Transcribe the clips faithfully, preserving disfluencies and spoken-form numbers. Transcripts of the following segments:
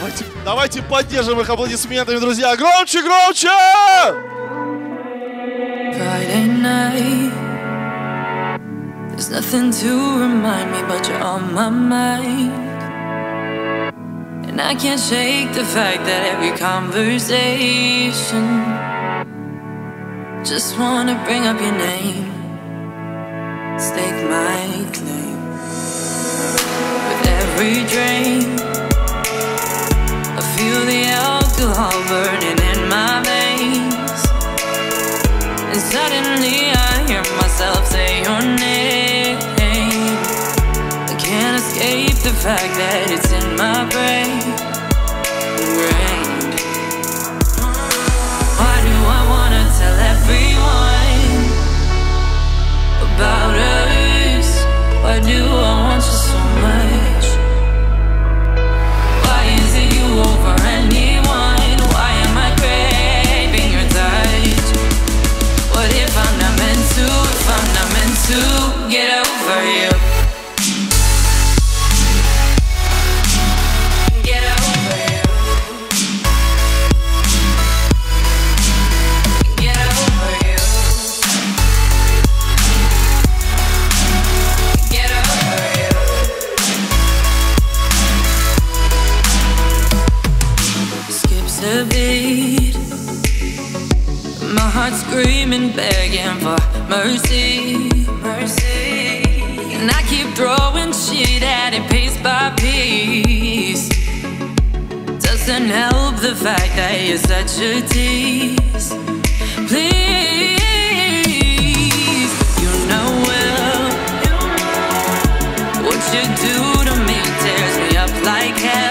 Давайте, давайте поддержим их аплодисментами, друзья. Громче, громче! And I can't shake the fact that every conversation just wanna bring up your name, stake my claim. With every drink I feel the alcohol burning in my veins, and suddenly I hear myself say your name. I can't escape the fact that it's in my brain. A beat. My heart screaming, begging for mercy, mercy. And I keep throwing shit at it piece by piece. Doesn't help the fact that you're such a tease. Please, you know well what you do to me tears me up like hell.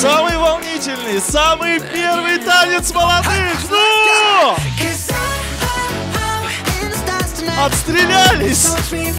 Самый волнительный, самый первый танец молодых, ну! Отстрелялись!